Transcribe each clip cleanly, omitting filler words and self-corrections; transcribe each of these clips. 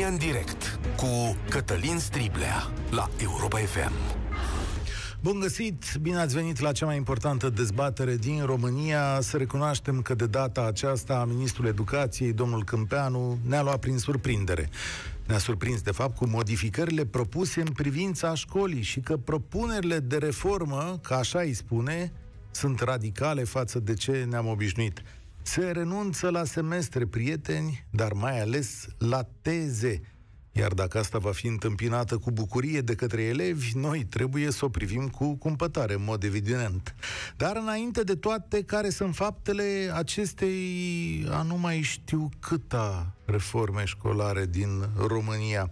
România în direct cu Catalin Striblea la Europa FM. Bun găsit! Bine ați venit la cea mai importantă dezbatere din România. Să recunoaștem că de data aceasta ministrul educației, domnul Câmpeanu, ne-a luat prin surprindere. Ne-a surprins, de fapt, cu modificările propuse în privința școlii și că propunerile de reformă, că așa îi spune, sunt radicale față de ce ne-am obișnuit. Se renunță la semestre, prieteni, dar mai ales la teze. Iar dacă asta va fi întâmpinată cu bucurie de către elevi, noi trebuie să o privim cu cumpătare, în mod evident. Dar înainte de toate, care sunt faptele acestei, a nu mai știu câta, reforme școlare din România?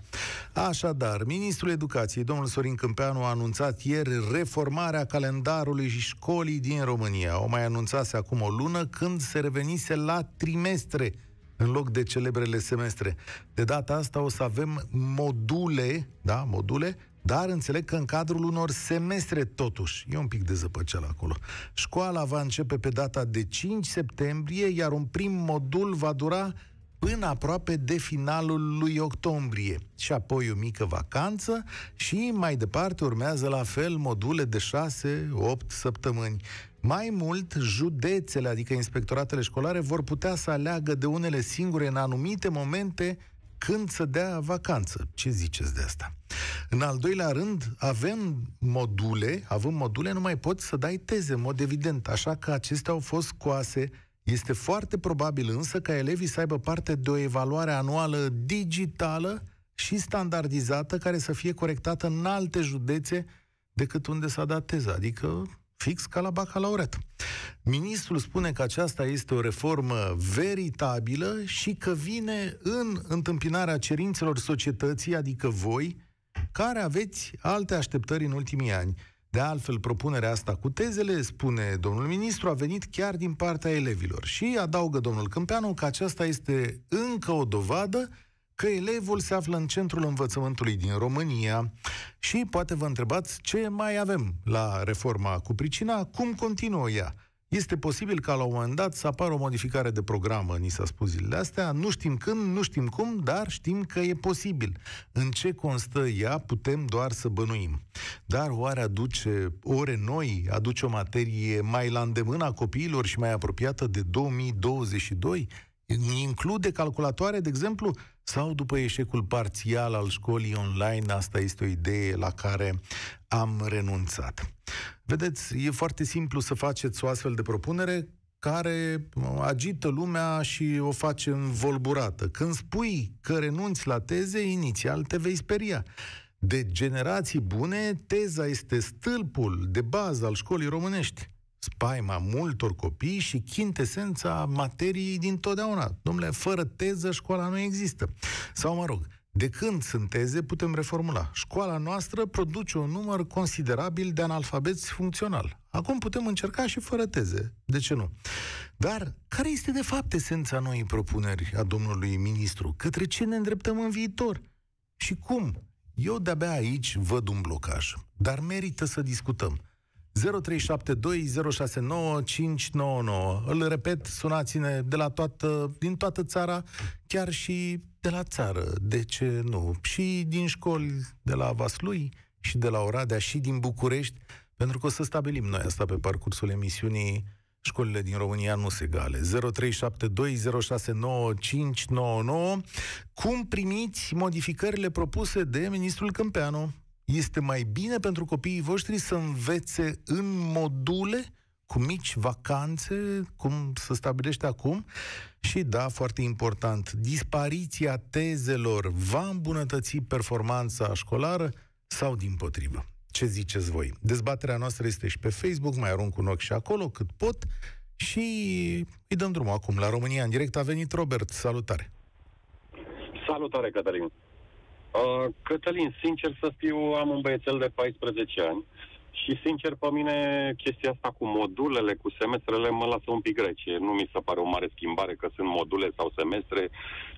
Așadar, ministrul educației, domnul Sorin Câmpeanu, a anunțat ieri reformarea calendarului școlii din România. O mai anunțase acum o lună, când se revenise la trimestre, în loc de celebrele semestre. De data asta o să avem module, da, module, dar înțeleg că în cadrul unor semestre totuși. E un pic de zăpăceală acolo. Școala va începe pe data de 5 septembrie, iar un prim modul va dura până aproape de finalul lui octombrie. Și apoi o mică vacanță și mai departe urmează la fel module de 6-8 săptămâni. Mai mult, județele, adică inspectoratele școlare, vor putea să aleagă de unele singure în anumite momente când să dea vacanță. Ce ziceți de asta? În al doilea rând, având module, nu mai poți să dai teze, în mod evident, așa că acestea au fost scoase. Este foarte probabil însă ca elevii să aibă parte de o evaluare anuală digitală și standardizată, care să fie corectată în alte județe decât unde s-a dat teza, adică fix ca la bacalaureat. Ministrul spune că aceasta este o reformă veritabilă și că vine în întâmpinarea cerințelor societății, adică voi, care aveți alte așteptări în ultimii ani. De altfel, propunerea asta cu tezele, spune domnul ministru, a venit chiar din partea elevilor. Și adaugă domnul Câmpeanu că aceasta este încă o dovadă că elevul se află în centrul învățământului din România. Și poate vă întrebați ce mai avem la reforma cu pricina, cum continuă ea. Este posibil ca la un moment dat să apară o modificare de programă, ni s-a spus zilele astea, nu știm când, nu știm cum, dar știm că e posibil. În ce constă ea, putem doar să bănuim. Dar oare aduce ore noi, aduce o materie mai la îndemâna copiilor și mai apropiată de 2022? Include calculatoare, de exemplu? Sau după eșecul parțial al școlii online, asta este o idee la care am renunțat? Vedeți, e foarte simplu să faceți o astfel de propunere care agită lumea și o face învolburată. Când spui că renunți la teze, inițial te vei speria. De generații bune, teza este stâlpul de bază al școlii românești, spaima multor copii și chintesența materiei din totdeauna. Dom'le, fără teză școala nu există. Sau, mă rog, de când sunt teze, putem reformula. Școala noastră produce un număr considerabil de analfabeți funcțional. Acum putem încerca și fără teze. De ce nu? Dar care este de fapt esența noii propuneri a domnului ministru? Către ce ne îndreptăm în viitor? Și cum? Eu de-abia aici văd un blocaj. Dar merită să discutăm. 0372069599. Îl repet, sunați-ne de la din toată țara, chiar și de la țară, de ce nu? Și din școli de la Vaslui și de la Oradea și din București, pentru că o să stabilim noi asta pe parcursul emisiunii. Școlile din România nu sunt egale. 0372069599. Cum primiți modificările propuse de ministrul Câmpeanu? Este mai bine pentru copiii voștri să învețe în module, cu mici vacanțe, cum se stabilește acum? Și da, foarte important, dispariția tezelor va îmbunătăți performanța școlară sau dimpotrivă? Ce ziceți voi? Dezbaterea noastră este și pe Facebook, mai arunc un ochi și acolo cât pot și îi dăm drumul acum la România în direct. A venit Robert, salutare! Salutare, Catalin! Cătălin, sincer să fiu, am un băiețel de 14 ani și, sincer, pe mine chestia asta cu modulele, cu semestrele, mă lasă un pic grecie. Nu mi se pare o mare schimbare că sunt module sau semestre,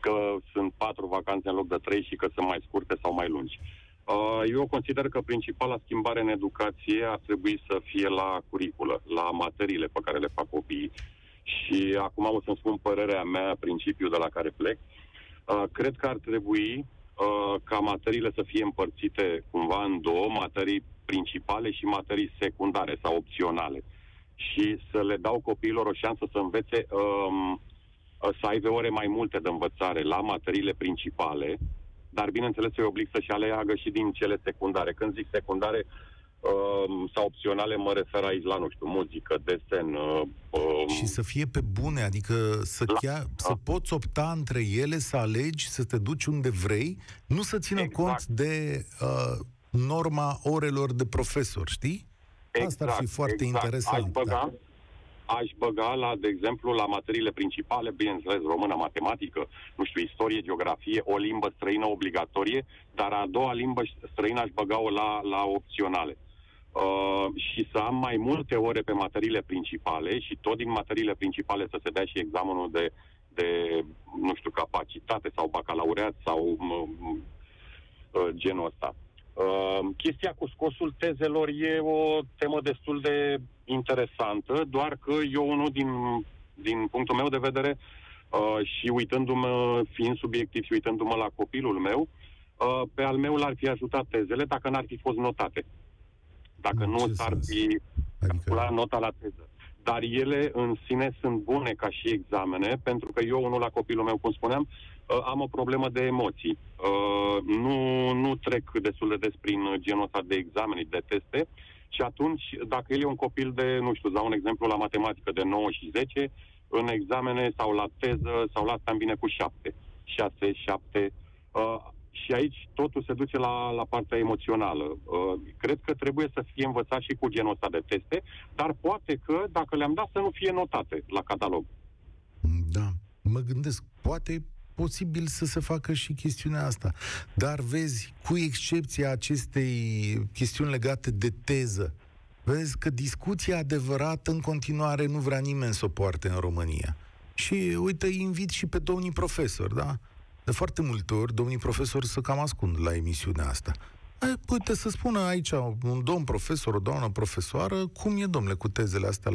că sunt 4 vacanțe în loc de 3 și că sunt mai scurte sau mai lungi. Eu consider că principala schimbare în educație ar trebui să fie la curiculă, la materiile pe care le fac copiii. Și acum o să-mi spun părerea mea, principiul de la care plec. Cred că ar trebui ca materiile să fie împărțite cumva în două, materii principale și materii secundare sau opționale, și să le dau copiilor o șansă să învețe, să aibă ore mai multe de învățare la materiile principale, dar bineînțeles să-i oblig să-și aleagă și din cele secundare. Când zic secundare sau opționale, mă refer aici la, nu știu, muzică, desen. Și să fie pe bune, adică să poți opta între ele, să alegi, să te duci unde vrei, nu să țină cont de norma orelor de profesor, știi? Asta ar fi foarte interesant. Aș băga la, de exemplu, la materiile principale, bineînțeles, română, matematică, nu știu, istorie, geografie, o limbă străină obligatorie, dar a doua limbă străină aș băga-o la opționale. Și să am mai multe ore pe materiile principale și tot din materiile principale să se dea și examenul de nu știu, capacitate sau bacalaureat sau genul ăsta. Chestia cu scosul tezelor e o temă destul de interesantă, doar că eu unul din punctul meu de vedere și uitându-mă, fiind subiectiv și uitându-mă la copilul meu, pe al meu l-ar fi ajutat tezele dacă n-ar fi fost notate. Dacă nu s-ar fi calculat nota la teză. Dar ele în sine sunt bune ca și examene, pentru că eu unul la copilul meu, cum spuneam, am o problemă de emoții. Nu trec destul de des prin genul ăsta de examene, de teste, și atunci, dacă el e un copil de, nu știu, dau un exemplu la matematică de 9 și 10, în examene sau la teză sau la asta îmi vine cu 7. 6, 7. Și aici totul se duce la partea emoțională. Cred că trebuie să fie învățat și cu genul ăsta de teste, dar poate că, dacă le-am dat, să nu fie notate la catalog. Da, mă gândesc, poate posibil să se facă și chestiunea asta. Dar vezi, cu excepția acestei chestiuni legate de teză, vezi că discuția adevărată în continuare nu vrea nimeni să o poarte în România. Și uite, invit și pe domnii profesori, da? De foarte multe ori, domnii profesori se cam ascund la emisiunea asta. Uite, să spună aici un domn profesor, o doamnă profesoară, cum e, domnule, cu tezele astea,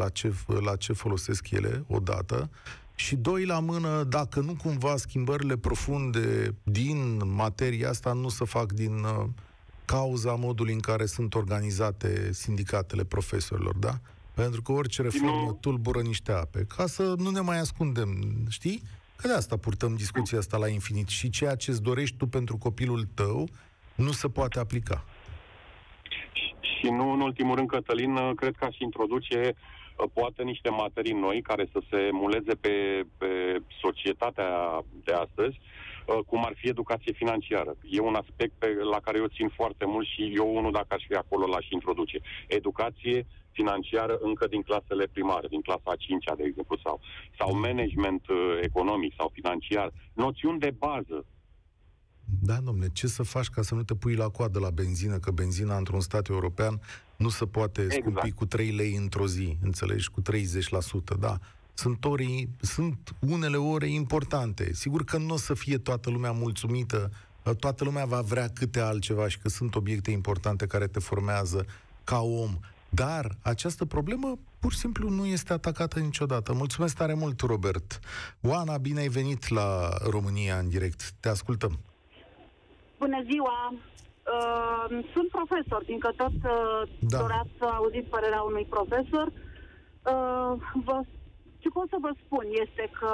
la ce folosesc ele, odată, și doi la mână, dacă nu cumva schimbările profunde din materia asta nu se fac din cauza modului în care sunt organizate sindicatele profesorilor, da? Pentru că orice reformă tulbură niște ape, ca să nu ne mai ascundem, știi? Că de asta purtăm discuția asta la infinit, și ceea ce îți dorești tu pentru copilul tău nu se poate aplica. Și nu în ultimul rând, Cătălin, cred că aș introduce poate niște materii noi care să se muleze pe societatea de astăzi, cum ar fi educație financiară. E un aspect la care eu țin foarte mult și eu unul, dacă aș fi acolo, l-aș introduce. Educație financiară încă din clasele primare, din clasa a 5-a, de exemplu, sau management economic sau financiar, noțiuni de bază. Da, domnule, ce să faci ca să nu te pui la coadă la benzină, că benzina într-un stat european nu se poate scumpi cu 3 lei într-o zi, înțelegi, cu 30%, da. Sunt unele ore importante. Sigur că nu o să fie toată lumea mulțumită, toată lumea va vrea câte altceva și că sunt obiecte importante care te formează ca om. Dar această problemă pur și simplu nu este atacată niciodată. Mulțumesc tare mult, Robert. Oana, bine ai venit la România în direct. Te ascultăm. Bună ziua! Sunt profesor, fiindcă tot doreați să auziți părerea unui profesor. Ce pot să vă spun este că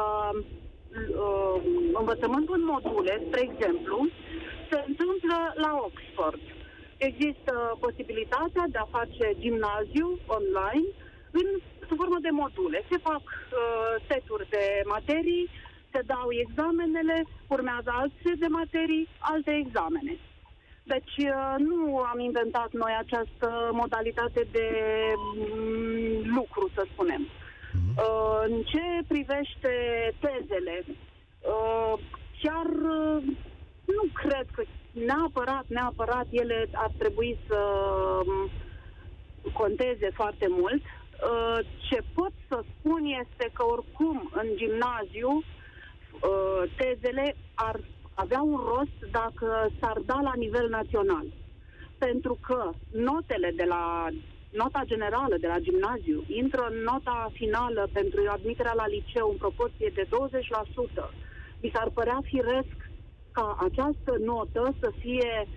învățământul în module, spre exemplu, se întâmplă la Oxford. Există posibilitatea de a face gimnaziu online sub formă de module. Se fac seturi de materii, se dau examenele, urmează alte de materii, alte examene. Deci nu am inventat noi această modalitate de lucru, să spunem. În ce privește tezele, chiar nu cred că neapărat ele ar trebui să conteze foarte mult. Ce pot să spun este că oricum în gimnaziu tezele ar avea un rost dacă s-ar da la nivel național. Pentru că notele de la nota generală de la gimnaziu intră în nota finală pentru admiterea la liceu în proporție de 20%. Mi s-ar părea firesc ca această notă să fie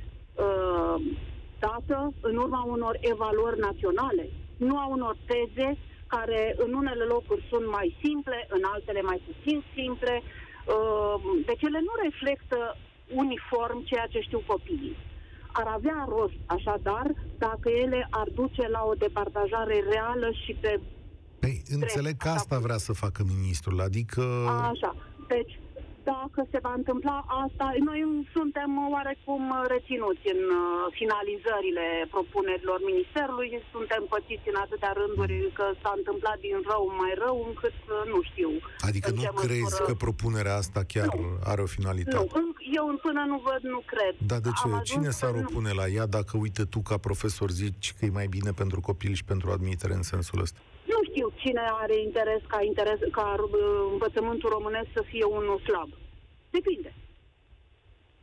dată în urma unor evaluări naționale, nu a unor teze care în unele locuri sunt mai simple, în altele mai puțin simple. Deci ele nu reflectă uniform ceea ce știu copiii. Ar avea rost, așadar, dacă ele ar duce la o departajare reală și pe... Păi, înțeleg că asta vrea să facă ministrul, adică... Așa, deci, dacă se va întâmpla asta, noi suntem oarecum reținuți în finalizările propunerilor ministerului, suntem pățiți în atâtea rânduri că s-a întâmplat din rău mai rău, încât nu știu. Adică nu crezi că propunerea asta chiar are o finalitate? Nu, eu până nu văd, nu cred. Dar de ce? Cine s-ar opune la ea dacă, uite, tu ca profesor zici că e mai bine pentru copil și pentru admitere în sensul ăsta? Nu știu cine are interes ca învățământul românesc să fie unul slab. Depinde.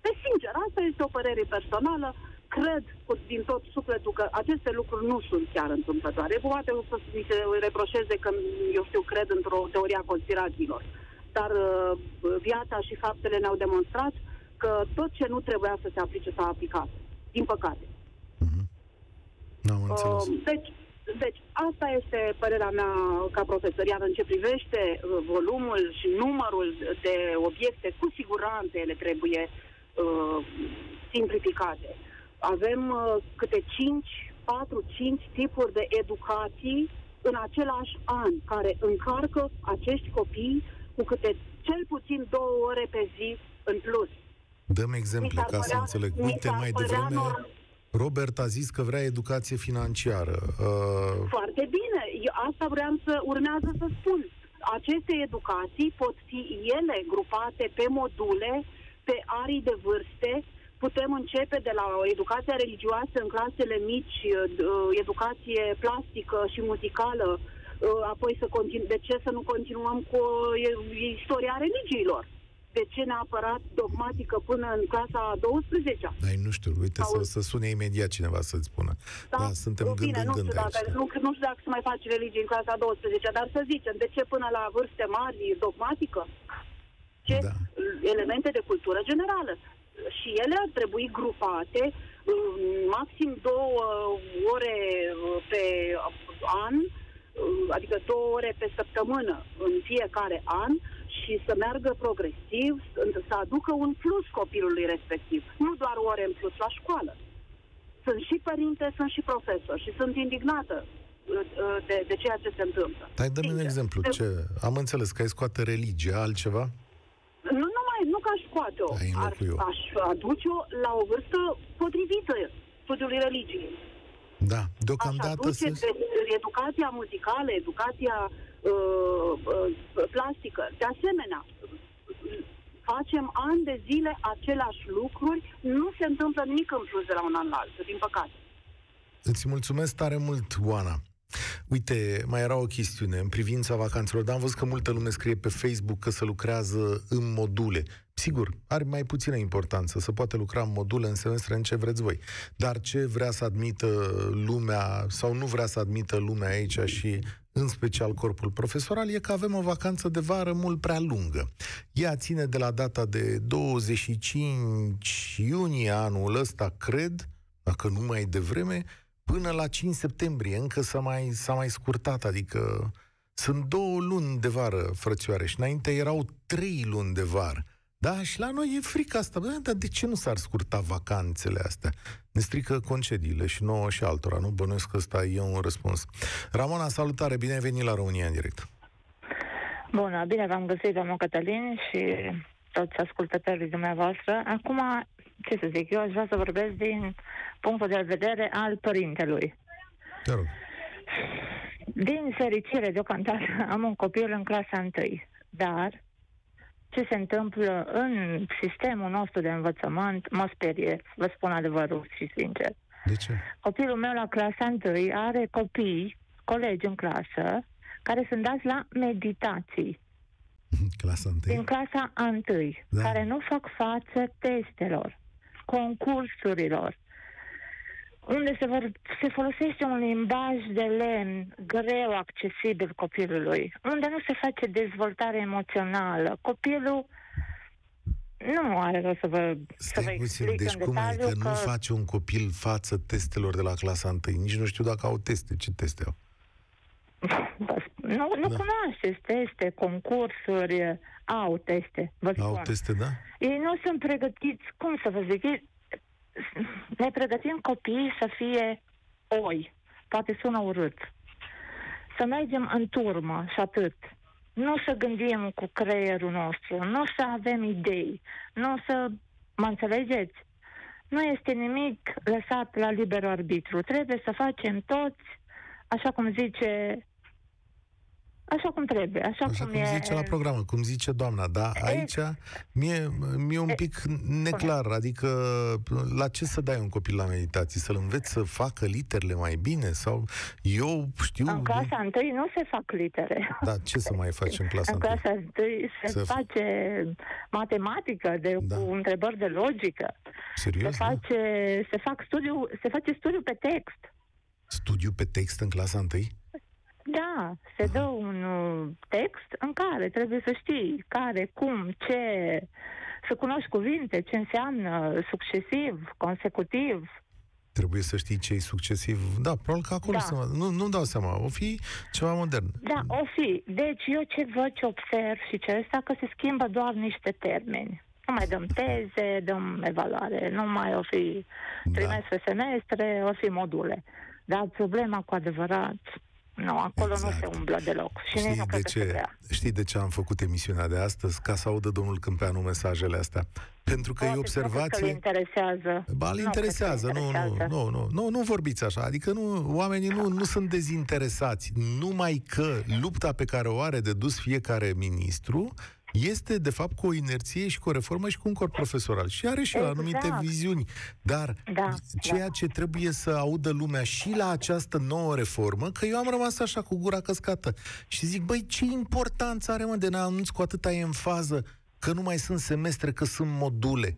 Pe sincer, asta este o părere personală. Cred din tot sufletul că aceste lucruri nu sunt chiar întâmplătoare. Poate o să mi se reproșeze că, eu știu, cred într-o teorie a conspirațiilor. Dar viața și faptele ne-au demonstrat că tot ce nu trebuia să se aplice s-a aplicat. Din păcate. N-am înțeles. Deci, asta este părerea mea ca profesor. Iar în ce privește volumul și numărul de obiecte, cu siguranță ele trebuie simplificate. Avem câte 4-5 tipuri de educații în același an, care încarcă acești copii cu câte cel puțin 2 ore pe zi în plus. Dăm exemple ca să înțeleg. Uite, mai devreme... Robert a zis că vrea educație financiară. Foarte bine. Eu asta vreau să urmează să spun. Aceste educații pot fi ele grupate pe module, pe arii de vârste. Putem începe de la educația religioasă în clasele mici, educație plastică și muzicală, apoi să de ce să nu continuăm cu istoria religiilor? De ce neapărat dogmatică până în clasa 12-a? Dar nu știu, uite, să sune imediat cineva să-ți spună. Da, suntem nu știu dacă se mai face religie în clasa 12-a, dar să zicem, de ce până la vârste mari dogmatică? Ce elemente de cultură generală. Și ele ar trebui grupate maxim 2 ore pe an, adică 2 ore pe săptămână în fiecare an, și să meargă progresiv, să aducă un plus copilului respectiv. Nu doar ore în plus la școală. Sunt și părinte, sunt și profesor și sunt indignată de ceea ce se întâmplă. Hai, dă-mi un exemplu. Ce? Am înțeles că ai scoate religia, altceva? Nu că aș scoate-o. Aș aduce-o la o vârstă potrivită studiului religiei. Da, deocamdată... Aș aduce educația muzicală, educația plastică. De asemenea, facem ani de zile aceleași lucruri, nu se întâmplă nimic în plus de la un an la altul, din păcate. Îți mulțumesc tare mult, Oana. Uite, mai era o chestiune în privința vacanțelor, dar am văzut că multă lume scrie pe Facebook că se lucrează în module. Sigur, are mai puțină importanță, se poate lucra în module, în semestre, în ce vreți voi. Dar ce vrea să admită lumea, sau nu vrea să admită lumea aici și în special corpul profesoral, e că avem o vacanță de vară mult prea lungă. Ea ține de la data de 25 iunie anul ăsta, cred, dacă nu mai devreme, până la 5 septembrie, încă s-a mai scurtat, adică sunt 2 luni de vară, frățioare, și înainte erau 3 luni de vară. Da, și la noi e frica asta. Dar de ce nu s-ar scurta vacanțele astea? Ne strică concediile și nouă și altora, nu? Bănuiesc că ăsta e un răspuns. Ramona, salutare, bine ai venit la România în direct. Bună, bine v-am găsit, doamna Catalin, și toți ascultătorii dumneavoastră. Acum, ce să zic, eu aș vrea să vorbesc din punctul de vedere al părintelui. Te rog. Din fericire, deocamdată, am un copil în clasa 1, dar... ce se întâmplă în sistemul nostru de învățământ mă sperie, vă spun adevărul și sincer. De ce? Copilul meu la clasa 1 are copii, colegi în clasă, care sunt dați la meditații. Din clasa 1, da. Care nu fac față testelor, concursurilor, unde se folosește un limbaj de lemn greu accesibil copilului, unde nu se face dezvoltare emoțională. Copilul Nu are rost să vă, explic deci în detaliu. Deci cum adică că... nu faci un copil față testelor de la clasa 1? Nici nu știu dacă au teste. Ce teste au? Nu cunoașteți teste, concursuri, au teste. Au teste, da? Ei nu sunt pregătiți, cum să vă zic, ne pregătim copiii să fie oi, poate sună urât. Să mergem în turmă și atât. Nu să gândim cu creierul nostru, nu să avem idei, nu să... Mă înțelegeți? Nu este nimic lăsat la liber arbitru. Trebuie să facem toți așa cum zice... Așa cum trebuie, așa cum zice la programă, cum zice doamna, dar aici mi-e un pic neclar, adică la ce să dai un copil la meditații? Să-l înveți să facă literele mai bine? Sau eu știu... În clasa 1 nu se fac litere. Dar ce să mai faci în clasa 1? În clasa 1 se face matematică, cu întrebări de logică. Serios? Se face studiu pe text. Studiu pe text în clasa 1? Da, se dă un text în care trebuie să știi care, cum, ce, să cunoști cuvinte, ce înseamnă succesiv, consecutiv. Trebuie să știi ce e succesiv. Da, probabil că acolo nu-mi dau seama. O fi ceva modern. Da, o fi. Deci eu ce văd, ce observ și ce ăsta, că se schimbă doar niște termeni. Nu mai dăm teze, dăm evaluare. Nu mai o fi trimestre, semestre, o fi module. Dar problema cu adevărat... Nu, acolo nu se umblă deloc. Și știi de ce am făcut emisiunea de astăzi? Ca să audă domnul Câmpeanu mesajele astea. Pentru că e observație... Nu interesează. Ba, le interesează. Nu vorbiți așa. Adică oamenii nu sunt dezinteresați. Numai că lupta pe care o are de dus fiecare ministru este, de fapt, cu o inerție și cu o reformă și cu un corp profesoral. Și are și anumite viziuni. Dar ceea ce trebuie să audă lumea și la această nouă reformă, că eu am rămas așa cu gura căscată. Și zic, băi, ce importanță are, mă, de n-anunț cu atâta enfază că nu mai sunt semestre, că sunt module.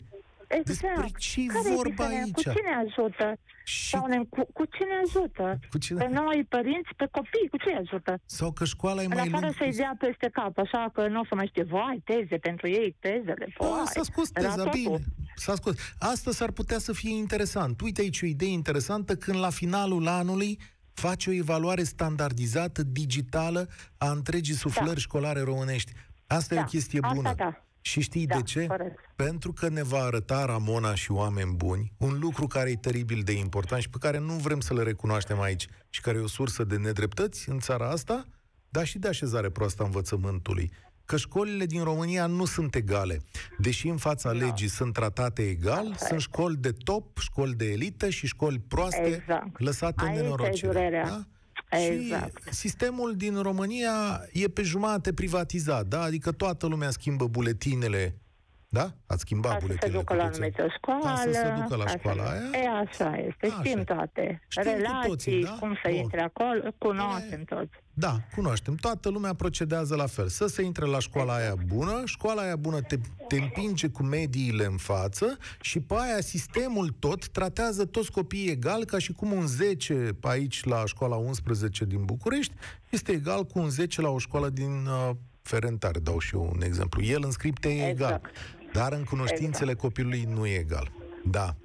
Exact. Despre ce-i vorba aici? Cu cine ajută? Cu cine ajută? Cu cine? Pe noi, părinți, pe copii, cu ce ajută? Sau că școala e mai lungă. În afară să-i dea peste cap, așa că nu o să mai știe, vai, teze pentru ei, tezele, vai. S-a scos teza, bine. S-a scos. Asta s-ar putea să fie interesant. Uite aici o idee interesantă, când la finalul anului faci o evaluare standardizată, digitală, a întregii suflări școlare românești. Asta e o chestie bună. Asta, Și știi de ce? Corect. Pentru că ne va arăta Ramona și oameni buni un lucru care e teribil de important și pe care nu vrem să le recunoaștem aici și care e o sursă de nedreptăți în țara asta, dar și de așezare proastă a învățământului. Că școlile din România nu sunt egale. Deși în fața legii sunt tratate egal, sunt școli de top, școli de elită și școli proaste lăsate în nenorocire. Da? Exact. Și sistemul din România e pe jumate privatizat, da? Adică toată lumea schimbă buletinele, da? Ați schimbat buletinele. Să se ducă la anumită școală. Să se ducă la școala aia. Așa este, știm toate. Relații, toții, da? Cum să intre acolo, cunoaștem toți. Da, cunoaștem. Toată lumea procedează la fel. Să se intre la școala aia bună, școala aia bună te împinge cu mediile în față și pe aia sistemul tot tratează toți copiii egal, ca și cum un 10 aici la școala 11 din București este egal cu un 10 la o școală din Ferentare, dau și eu un exemplu. El în scripte e egal, dar în cunoștințele copilului nu e egal. Da.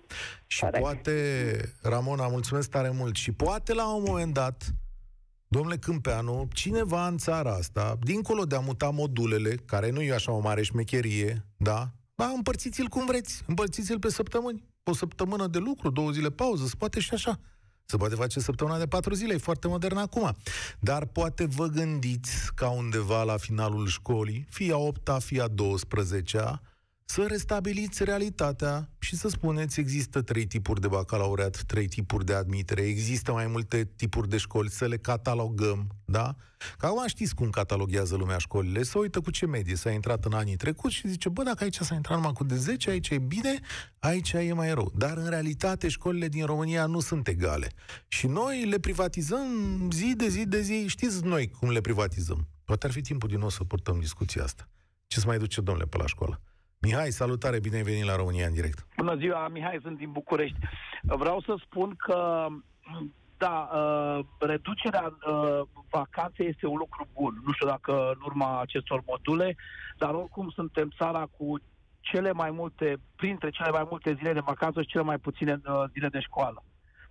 Și poate, Ramona, mulțumesc tare mult, și poate la un moment dat, domnule Câmpeanu, cineva în țara asta, dincolo de a muta modulele, care nu e așa o mare șmecherie, da? Ba, împărțiți-l cum vreți, împărțiți-l pe săptămâni. O săptămână de lucru, 2 zile pauză, se poate și așa. Se poate face săptămâna de 4 zile, e foarte modern acum. Dar poate vă gândiți ca undeva la finalul școlii, fie a 8-a, fie a 12-a, să restabiliți realitatea și să spuneți, există 3 tipuri de bacalaureat, 3 tipuri de admitere, există mai multe tipuri de școli, să le catalogăm, da? Că acum știți cum cataloghează lumea școlile, să uită cu ce medie s-a intrat în anii trecuți și zice, bă, dacă aici s-a intrat numai cu de 10, aici e bine, aici e mai rău. Dar în realitate școlile din România nu sunt egale. Și noi le privatizăm zi de zi de zi, știți noi cum le privatizăm. Poate ar fi timpul din nou să purtăm discuția asta. Ce se mai duce, domnule, pe la școală? Mihai, salutare, bine ai venit la România în direct. Bună ziua, Mihai, sunt din București. Vreau să spun că, da, reducerea vacanței este un lucru bun. Nu știu dacă în urma acestor module, dar oricum suntem țara cu cele mai multe, printre cele mai multe zile de vacanță și cele mai puține zile de școală.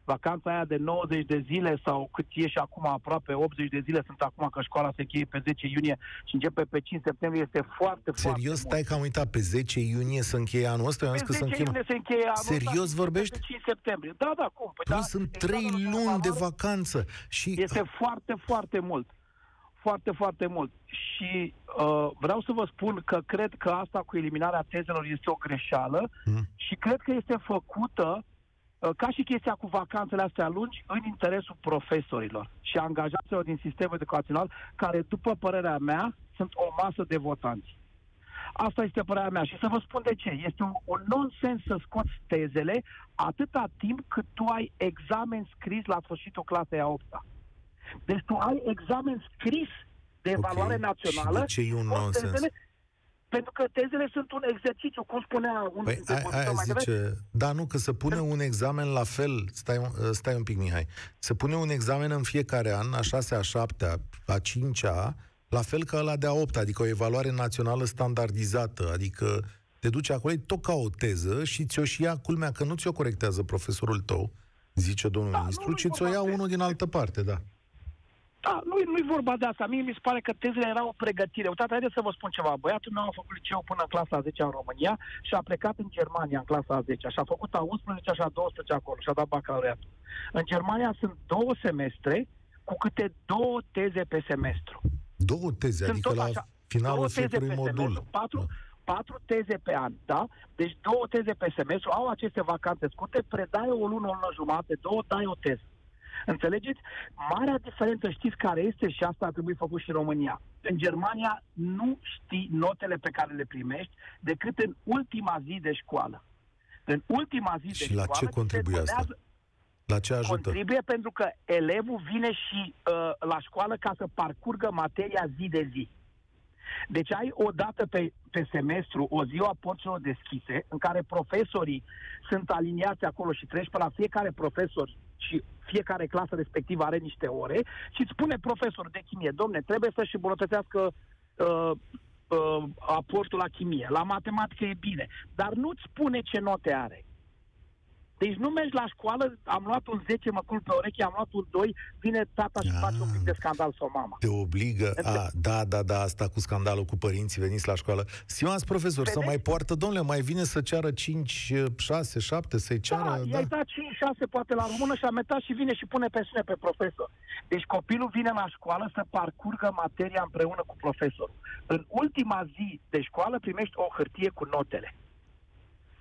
Vacanța aia de 90 de zile sau cât e și acum, aproape 80 de zile sunt acum, că școala se încheie pe 10 iunie și începe pe 5 septembrie, este foarte, foarte... Serios? Stai că am uitat, pe 10 iunie se încheie anul ăsta? Pe 10 iunie se încheie anul ăsta. Serios vorbești? Pe 5 septembrie. Da, da, cum? Păi da, sunt 3 luni de vacanță și... Este foarte, foarte mult. Foarte, foarte mult. Și vreau să vă spun că cred că asta cu eliminarea tezelor este o greșeală și cred că este făcută ca și chestia cu vacanțele astea lungi, în interesul profesorilor și angajaților din sistemul educațional, care, după părerea mea, sunt o masă de votanți. Asta este părerea mea și să vă spun de ce. Este un nonsens să scoți tezele atâta timp cât tu ai examen scris la sfârșitul clasei a 8-a. Deci tu ai examen scris de evaluare națională. Și de ce e un nonsens? Pentru că tezele sunt un exercițiu, cum spunea un... Da, nu, că se pune un examen la fel. Stai un pic, Mihai. Se pune un examen în fiecare an, a 6-a, a 7-a, a 5-a, la fel ca ăla de a 8-a, adică o evaluare națională standardizată, adică te duci acolo, e tot ca o teză și ți-o și ia, culmea că nu ți-o corectează profesorul tău, zice domnul ministru, ci ți-o ia unul din altă parte, da. Da, nu-i vorba de asta. Mie mi se pare că tezele erau o pregătire. Uitați, haideți să vă spun ceva. Băiatul meu a făcut liceu până în clasa a 10-a în România și a plecat în Germania în clasa a 10-a. Și a făcut a 11-a și a 12-a acolo și a dat bacalaureatul. În Germania sunt 2 semestre cu câte 2 teze pe semestru. 2 teze, sunt adică la finalul fiecărui modul. 4 teze pe an, da? Deci 2 teze pe semestru, au aceste vacanțe scurte, predai o lună, o lună jumate, 2, dai o teză. Înțelegeți? Marea diferență, știți care este, și asta ar trebui făcut și în România. În Germania nu știi notele pe care le primești decât în ultima zi de școală. În ultima zi de școală... Și la ce contribuie asta? La ce ajută? Contribuie pentru că elevul vine și la școală ca să parcurgă materia zi de zi. Deci ai o dată pe semestru, o ziua porților deschise, în care profesorii sunt aliniați acolo și treci pe la fiecare profesor și fiecare clasă respectivă are niște ore și îți spune profesorul de chimie: domne, trebuie să-și îmbunătățească aportul la chimie, la matematică e bine, dar nu-ți spune ce note are. Deci nu mergi la școală, am luat un 10, mă culp pe ureche, am luat un 2, vine tata și face un pic de scandal sau mama. Te obligă, da, asta cu scandalul cu părinții, veniți la școală. Stimați profesor, să mai poartă, domnule, mai vine să ceară 5, 6, 7, să-i ceară... Da, i-ai dat 5, 6 poate la română și a metat și vine și pune presiune pe profesor. Deci copilul vine la școală să parcurgă materia împreună cu profesorul. În ultima zi de școală primești o hârtie cu notele.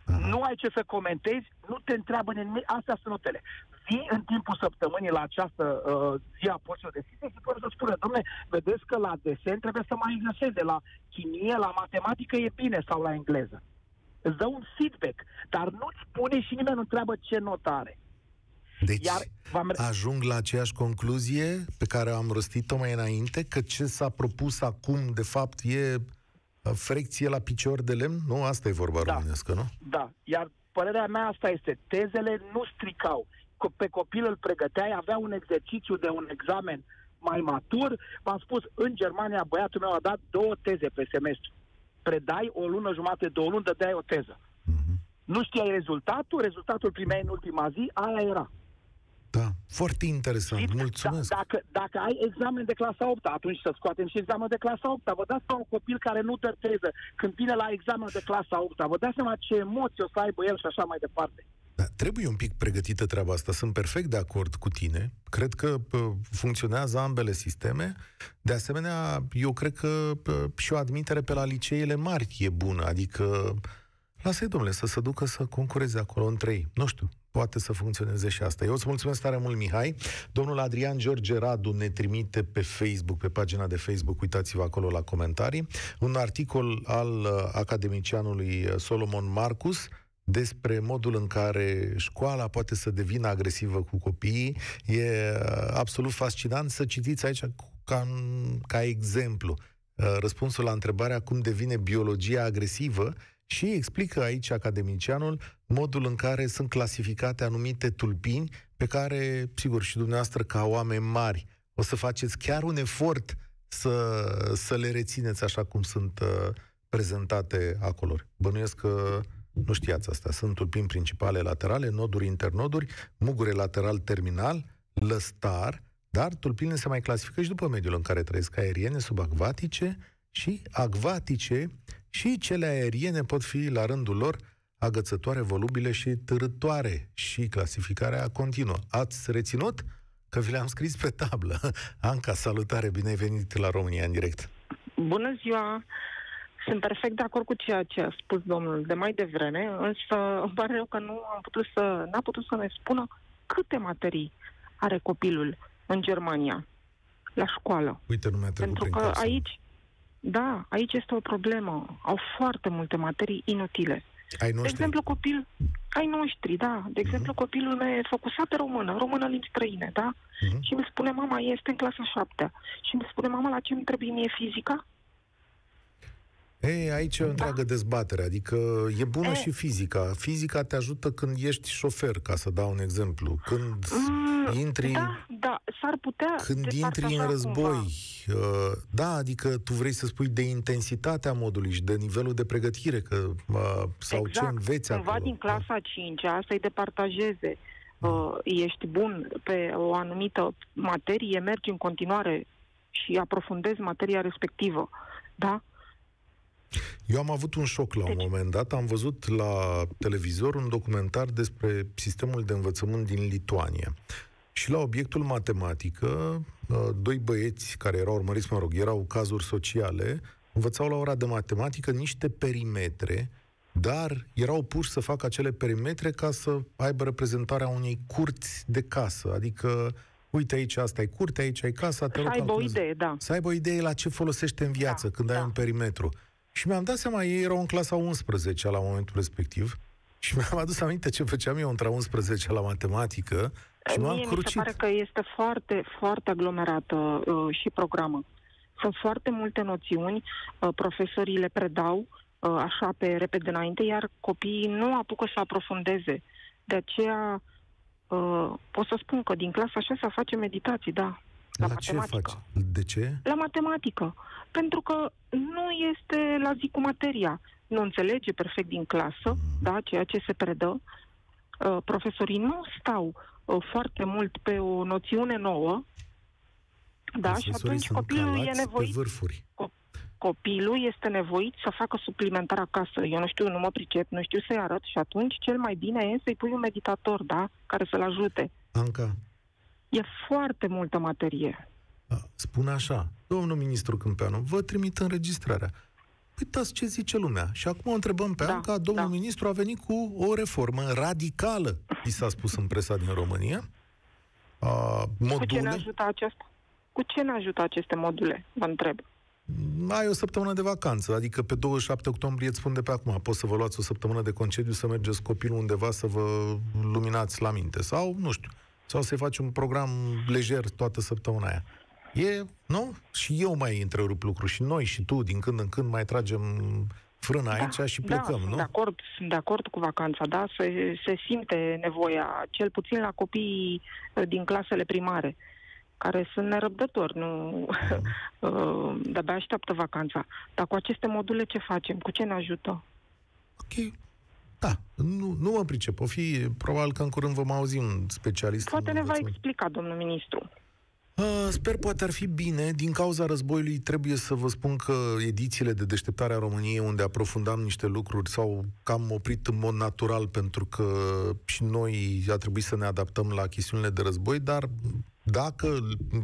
Aha. Nu ai ce să comentezi, nu te întreabă nimic, astea sunt notele. Vii în timpul săptămânii la această zi a porților deschise și poți să spune: dom'le, vedeți că la desen trebuie să mai exerseze, la chimie, la matematică e bine, sau la engleză. Îți dă un feedback, dar nu-ți spune și nimeni nu întreabă ce notă are. Deci ajung la aceeași concluzie pe care am rostit-o mai înainte, că ce s-a propus acum, de fapt, e... frecție la picior de lemn? Nu? Asta e vorba românească, nu? Da. Iar părerea mea asta este: tezele nu stricau. Pe copil îl pregăteai, avea un exercițiu de un examen mai matur. V-am spus, în Germania băiatul meu a dat 2 teze pe semestru. Predai o lună jumate, 2 luni, dădeai o teză. Nu știai rezultatul primeai în ultima zi, aia era. Da, foarte interesant, și mulțumesc. Dacă ai examen de clasa 8-a, atunci să scoatem și examen de clasa 8-a. Vă dați seama, un copil care nu dă teză, când vine la examen de clasa 8-a, vă dați seama ce emoții o să aibă el și așa mai departe. Da, trebuie un pic pregătită treaba asta, sunt perfect de acord cu tine. Cred că funcționează ambele sisteme. De asemenea, eu cred că și o admitere pe la liceele mari e bună, adică lasă-i, domnule, să se ducă să concureze acolo între ei. Nu știu, poate să funcționeze și asta. Eu îți mulțumesc tare mult, Mihai. Domnul Adrian George Radu ne trimite pe Facebook, pe pagina de Facebook, uitați-vă acolo la comentarii, un articol al academicianului Solomon Marcus despre modul în care școala poate să devină agresivă cu copiii. E absolut fascinant, să citiți aici ca exemplu răspunsul la întrebarea cum devine biologia agresivă. Și explică aici academicianul modul în care sunt clasificate anumite tulpini pe care, sigur, și dumneavoastră ca oameni mari o să faceți chiar un efort să le rețineți așa cum sunt prezentate acolo. Bănuiesc că nu știați asta. Sunt tulpini principale laterale, noduri internoduri, mugure lateral terminal, lăstar, dar tulpinile se mai clasifică și după mediul în care trăiesc: aeriene, subacvatice și acvatice, și cele aeriene pot fi la rândul lor agățătoare, volubile și târătoare, și clasificarea continuă. Ați reținut? Că vi le-am scris pe tablă. Anca, salutare, bine ai venit la România în direct. Bună ziua! Sunt perfect de acord cu ceea ce a spus domnul de mai devreme, însă îmi pare rău că n-a putut să ne spună câte materii are copilul în Germania, la școală. Uite, nu mi-a trecut prin casă. Pentru că aici, da, aici este o problemă. Au foarte multe materii inutile. De exemplu, De exemplu, copilul meu e focusat pe română, limbi străine, da? Și îmi spune mama, este în clasa 7. Și îmi spune mama, la ce îmi trebuie mie fizica? Ei, aici e o întreagă dezbatere. Adică e bună și fizica. Fizica te ajută când ești șofer, ca să dau un exemplu. Când intri... Da, da, s-ar putea... Când intri în război. Da, adică tu vrei să spui de intensitatea modului și de nivelul de pregătire, că, sau exact, ce înveți acolo. Cumva din clasa 5-a să-i departajeze. Ești bun pe o anumită materie, mergi în continuare și aprofundezi materia respectivă. Da? Eu am avut un șoc la un moment dat. Am văzut la televizor un documentar despre sistemul de învățământ din Lituania. Și la obiectul matematică, doi băieți care erau urmăriți, mă rog, erau cazuri sociale, învățau la ora de matematică niște perimetre, dar erau puși să facă acele perimetre ca să aibă reprezentarea unei curți de casă. Adică, uite, aici asta e curte, aici e casa. Să aibă o idee, da. Să aibă o idee la ce folosește în viață când ai un perimetru. Și mi-am dat seama, ei erau în clasa 11-a la momentul respectiv și mi-am adus aminte ce făceam eu între 11-a la matematică și m-am crucit. Mi se pare că este foarte, foarte aglomerată și programă. Sunt foarte multe noțiuni, profesorii le predau așa pe repede înainte, iar copiii nu apucă să aprofundeze. De aceea pot să spun că din clasa 6-a face meditații, da. La matematică. Ce faci? De ce? La matematică. Pentru că nu este la zi cu materia. Nu înțelege perfect din clasă, da, ceea ce se predă. Profesorii nu stau foarte mult pe o noțiune nouă. Da, și atunci copilul e nevoit. Copilul este nevoit să facă suplimentar acasă. Eu nu știu, nu mă pricep, nu știu să-i arăt și atunci cel mai bine e să-i pui un meditator, da, care să-l ajute. Anca, e foarte multă materie. Spune așa, domnul ministru Câmpeanu, vă trimit înregistrarea. Uitați ce zice lumea. Și acum o întrebăm pe Anca, domnul ministru a venit cu o reformă radicală, i s-a spus în presa din România. Module. Cu ce ne ajută aceasta? Cu ce ne ajută aceste module? Vă întreb. Ai o săptămână de vacanță, adică pe 27 octombrie, îți spun de pe acum, poți să vă luați o săptămână de concediu, să mergeți copilul undeva să vă luminați la minte. Sau, nu știu, sau să-i faci un program lejer toată săptămâna aia. E, nu? Și eu mai întrerup lucruri, și noi, și tu, din când în când mai tragem frâna aici și plecăm, nu? Sunt de acord cu vacanța, da? Se simte nevoia, cel puțin la copiii din clasele primare, care sunt nerăbdători, nu? De-abia așteaptă vacanța. Dar cu aceste module ce facem? Cu ce ne ajută? Ok. Da, nu mă pricep. O fi, probabil că în curând vom auzi un specialist. Poate ne va explica, domnul ministru. Sper, poate ar fi bine. Din cauza războiului trebuie să vă spun că edițiile de Deșteptare a României, unde aprofundam niște lucruri, s-au cam oprit în mod natural, pentru că și noi a trebuit să ne adaptăm la chestiunile de război, dar dacă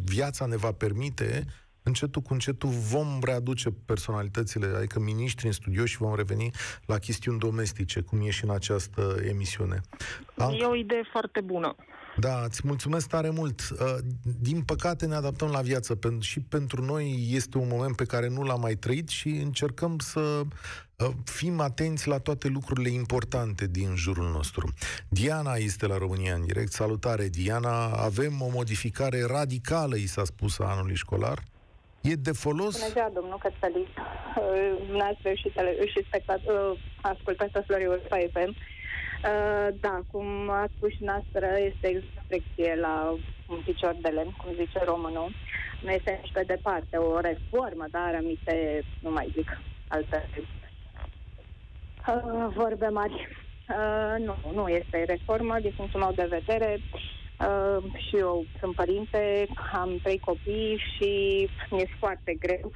viața ne va permite, încetul cu încetul vom readuce personalitățile, adică miniștri în studio, și vom reveni la chestiuni domestice, cum e și în această emisiune. E o idee foarte bună. Da, îți mulțumesc tare mult. Din păcate ne adaptăm la viață și pentru noi este un moment pe care nu l-am mai trăit și încercăm să fim atenți la toate lucrurile importante din jurul nostru. Diana este la România în direct. Salutare, Diana. Avem o modificare radicală, i s-a spus, a anului școlar. E de folos? Bună ziua, domnul Cățălin. N-ați reușit să ascultați Europa FM. Da, cum a spus și noastră, este exact la un picior de lemn, cum zice românul. Nu este nici pe departe o reformă, dar aminte, nu mai zic alte Vorbe mari. Nu este reformă, din punctul meu de vedere. Și eu sunt părinte, am 3 copii și mi-e foarte greu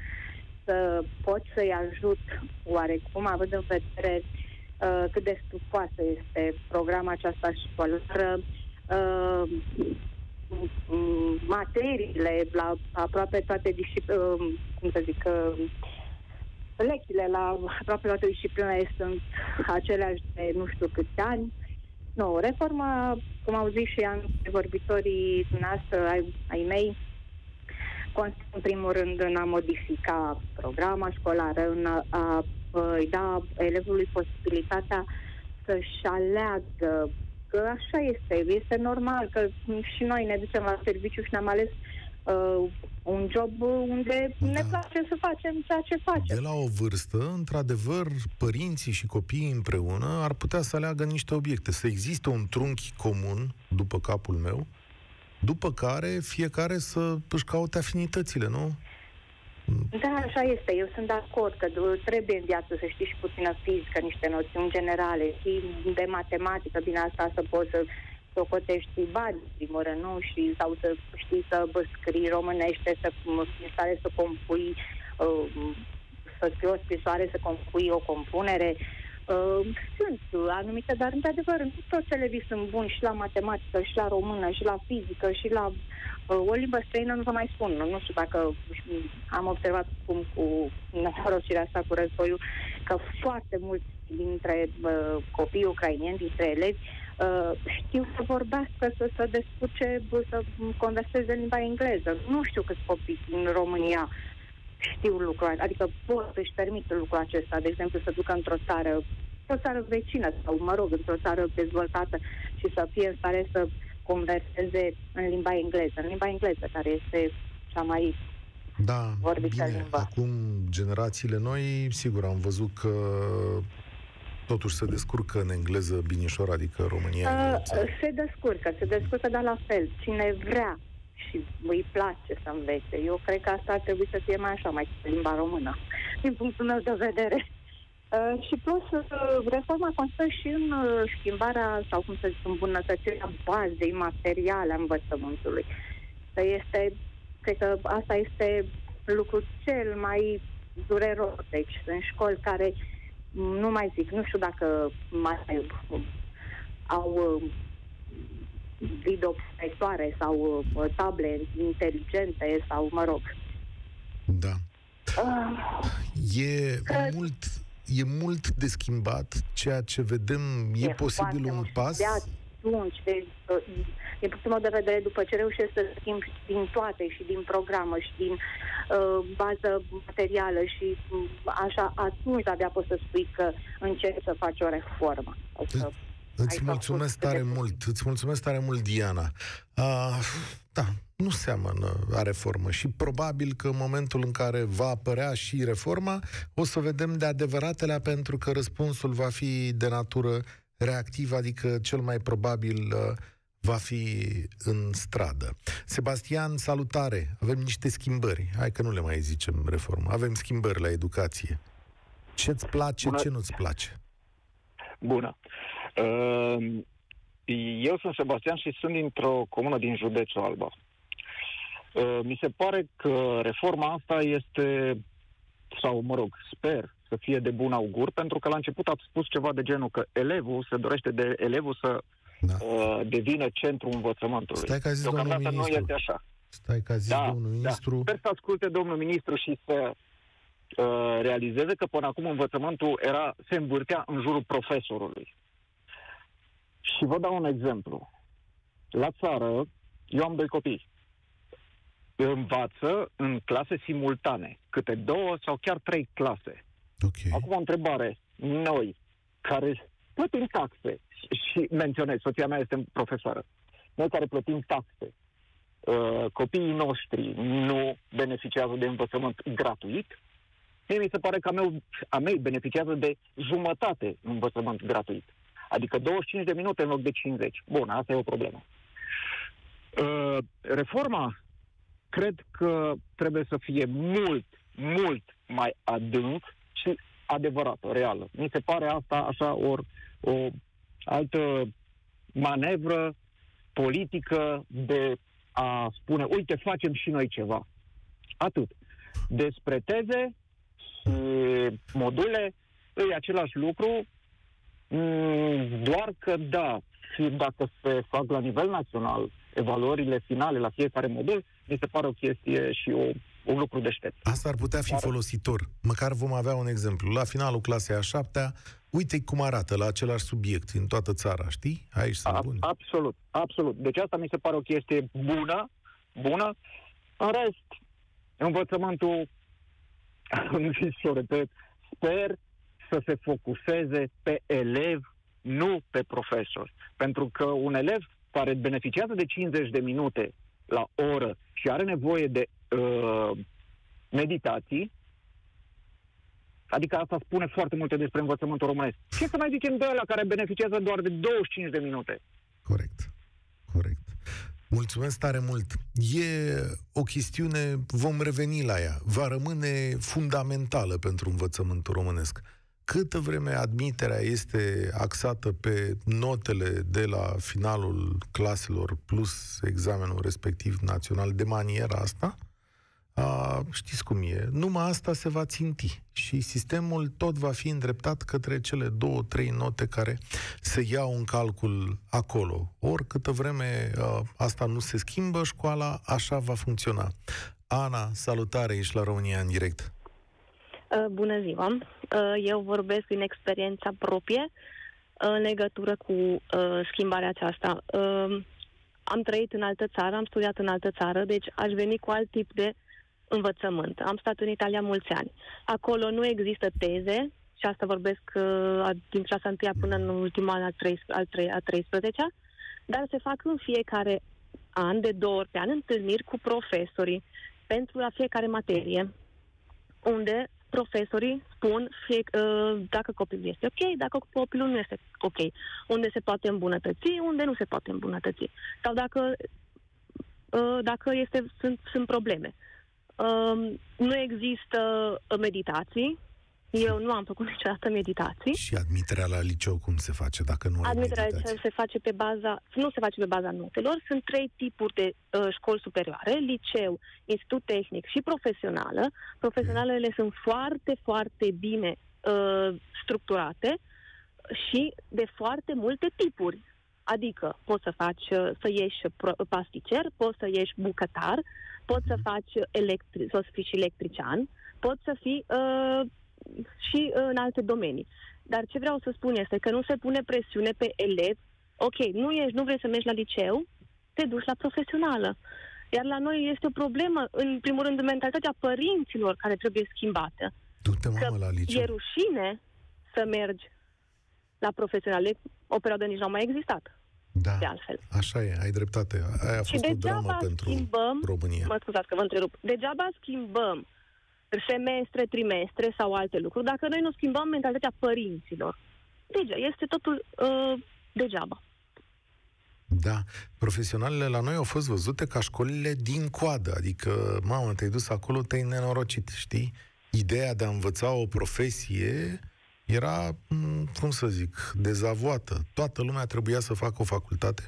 să pot să-i ajut oarecum, având în vedere cât de stufoasă este programa aceasta școlară, materiile la aproape toate lecțiile la aproape toate disciplinele sunt aceleași de nu știu câți ani. Nu, reforma, cum au zis și antevorbitorii dumneavoastră ai mei, constă în primul rând în a modifica programa școlară, în a îi da elevului posibilitatea să-și aleagă, că așa este normal, că și noi ne ducem la serviciu și ne-am ales un job unde ne place să facem ceea ce facem. De la o vârstă, într-adevăr, părinții și copiii împreună ar putea să aleagă niște obiecte. Să existe un trunchi comun, după capul meu, după care fiecare să își caute afinitățile, nu? Da, așa este. Eu sunt de acord că trebuie în viață să știi și puțină fizică, niște noțiuni generale, și de matematică, bine, asta să poți să socotești bani, primul rând, nu? Și, sau să știi să scrii românește, să fii să compui, să scrii o scrisoare, să compui o compunere. Sunt anumite, dar într-adevăr toți elevii sunt buni și la matematică, și la română, și la fizică, și la o limbă străină, nu vă mai spun. Nu știu dacă am observat cum cu nenorocirea asta cu războiul, că foarte mulți dintre copii ucrainieni, dintre elevi, știu să vorbească, să descurce, să converseze în limba engleză. Nu știu câți copii în România știu lucrul, adică pot să-și permită lucrul acesta, de exemplu să ducă într-o țară vecină sau, mă rog, într-o țară dezvoltată și să fie în stare să converseze în limba engleză, care este cea mai vorbită limbă. Acum, generațiile noi, sigur, am văzut că totuși se descurcă în engleză binișor, adică România. Se descurcă, dar la fel, cine vrea și îi place să învețe. Eu cred că asta ar trebui să fie mai așa, mai limba română, din punctul meu de vedere. Și plus, reforma constă și în schimbarea, sau cum să zic, îmbunătățirea bazei materiale a învățământului. Cred că asta este lucrul cel mai dureros. Deci, sunt școli care, nu mai zic, nu știu dacă mai au videoprojectoare sau table inteligente sau, mă rog. Da. E mult de schimbat ceea ce vedem. E posibil un pas? Din punctul meu de vedere, după ce reușesc să schimb din toate, și din programă, și din bază materială, și așa, atunci abia poți să spui că încerci să faci o reformă. Îți mulțumesc tare mult, Diana. Da, nu seamănă a reformă și probabil că în momentul în care va apărea și reforma, o să vedem de adevăratele, pentru că răspunsul va fi de natură reactivă, adică cel mai probabil va fi în stradă. Sebastian, salutare! Avem niște schimbări. Hai că nu le mai zicem reformă. Avem schimbări la educație. Ce-ți place, ce nu-ți place? Bună! Eu sunt Sebastian și sunt dintr-o comună din județul Alba. Mi se pare că reforma asta este, sau mă rog, sper să fie de bun augur, pentru că la început ați spus ceva de genul că elevul să devină centrul învățământului. Stai că a zis domnul ministru. Nu este așa. Stai că a zis domnul ministru. Da. Sper să asculte domnul ministru și să realizeze că până acum învățământul se învârtea în jurul profesorului. Și vă dau un exemplu. La țară, eu am 2 copii. Învață în clase simultane, câte 2 sau chiar 3 clase. Okay. Acum o întrebare. Noi, care plătim taxe, și menționez, soția mea este profesoară, noi care plătim taxe, copiii noștri nu beneficiază de învățământ gratuit. Mie mi se pare că a mei beneficiază de jumătate învățământ gratuit. Adică 25 de minute în loc de 50. Bun, asta e o problemă. Reforma cred că trebuie să fie mult mai adânc și adevărată, reală. Mi se pare asta așa ori o altă manevră politică de a spune, uite, facem și noi ceva. Atât. Despre teze, module, e același lucru, doar că da, și dacă se fac la nivel național evaluările finale la fiecare modul, mi se pare o chestie și un lucru deștept. Asta ar putea fi folositor. Măcar vom avea un exemplu. La finalul clasei a 7-a, uite cum arată la același subiect în toată țara, știi? Aici sunt bune. Absolut, absolut. Deci asta mi se pare o chestie bună, bună. În rest, învățământul, nu știu ce o repet, sper să se focuseze pe elev, nu pe profesor. Pentru că un elev care beneficiază de 50 de minute la oră și are nevoie de meditații, adică asta spune foarte multe despre învățământul românesc. Ce să mai zicem de ăla care beneficiază doar de 25 de minute? Corect, corect. Mulțumesc tare mult. E o chestiune, vom reveni la ea, va rămâne fundamentală pentru învățământul românesc. Câtă vreme admiterea este axată pe notele de la finalul claselor plus examenul respectiv național de maniera asta, știți cum e, numai asta se va ținti și sistemul tot va fi îndreptat către cele 2-3 note care se iau în calcul acolo. Ori câtă vreme asta nu se schimbă, școala așa va funcționa. Ana, salutare, ești la România în direct. Bună ziua! Eu vorbesc din experiența proprie în legătură cu schimbarea aceasta. Am trăit în altă țară, am studiat în altă țară, deci aș veni cu alt tip de învățământ. Am stat în Italia mulți ani. Acolo nu există teze, și asta vorbesc din clasa 1 până în ultima an, a 13-a, dar se fac în fiecare an, de 2 ori pe an, întâlniri cu profesorii pentru la fiecare materie, unde profesorii spun dacă copilul este ok, dacă copilul nu este ok, unde se poate îmbunătăți, unde nu se poate îmbunătăți, sau dacă sunt probleme. Nu există meditații. Eu nu am făcut niciodată meditații. Și admiterea la liceu cum se face dacă nu ai meditații? Admiterea se face pe baza, nu se face pe baza notelor. Sunt 3 tipuri de școli superioare: liceu, institut tehnic și profesională. Profesionalele sunt foarte, foarte bine structurate și de foarte multe tipuri. Adică poți să faci, să ieși pasticer, poți să ieși bucătar, poți să faci să fii și electrician, poți să fii și în alte domenii. Dar ce vreau să spun este că nu se pune presiune pe elev. Ok, nu vrei să mergi la liceu, te duci la profesională. Iar la noi este o problemă, în primul rând, mentalitatea părinților care trebuie schimbată. Du-te, mamă, la liceu. E rușine să mergi la profesionale. O perioadă nici n-a mai existat. Da, de altfel. Așa e, ai dreptate. Aia a fost o dramă pentru România. Mă scuzați că vă întrerup. Degeaba schimbăm semestre, trimestre sau alte lucruri dacă noi nu schimbăm mentalitatea părinților. Deci, este totul degeaba. Da, profesionalele la noi au fost văzute ca școlile din coadă. Adică, mamă, te-ai dus acolo, te-ai nenorocit, știi? Ideea de a învăța o profesie era, cum să zic, dezavuată. Toată lumea trebuia să facă o facultate.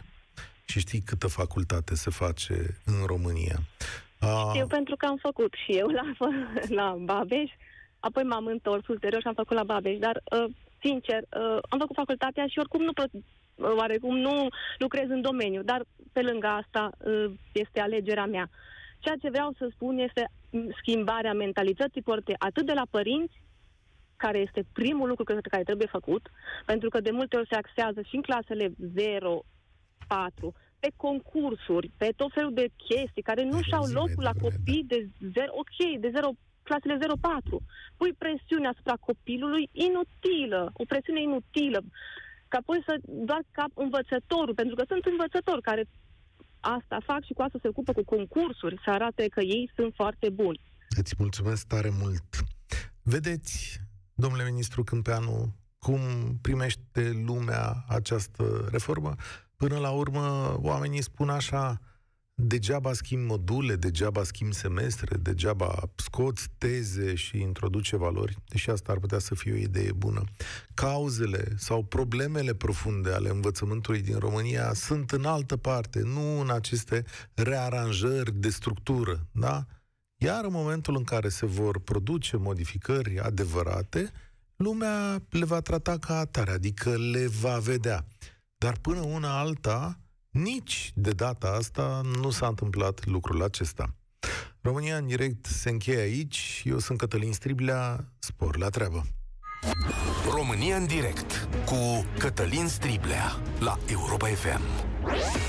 Și știi câtă facultate se face în România? Știu, pentru că am făcut și eu la Babeș, apoi m-am întors ulterior și am făcut la Babeș, dar, sincer, am făcut facultatea și oricum nu lucrez în domeniu, dar pe lângă asta este alegerea mea. Ceea ce vreau să spun este schimbarea mentalității poate atât de la părinți, care este primul lucru care trebuie făcut, pentru că de multe ori se axează și în clasele 0-4, pe concursuri, pe tot felul de chestii care nu și-au locul la copii clasele 0-4. Pui presiune asupra copilului inutilă, o presiune inutilă, ca apoi doar ca învățătorul, pentru că sunt învățători care asta fac și cu asta se ocupă, cu concursuri, să arate că ei sunt foarte buni. Îți mulțumesc tare mult. Vedeți, domnule ministru Câmpeanu, cum primește lumea această reformă? Până la urmă, oamenii spun așa, degeaba schimb module, degeaba schimb semestre, degeaba scoți teze și introduce valori, deși asta ar putea să fie o idee bună. Cauzele sau problemele profunde ale învățământului din România sunt în altă parte, nu în aceste rearanjări de structură, da? Iar în momentul în care se vor produce modificări adevărate, lumea le va trata ca atare, adică le va vedea. Dar până una alta, nici de data asta nu s-a întâmplat lucrul acesta. România în direct se încheie aici. Eu sunt Catalin Striblea. Spor la treabă! România în direct cu Catalin Striblea la Europa FM.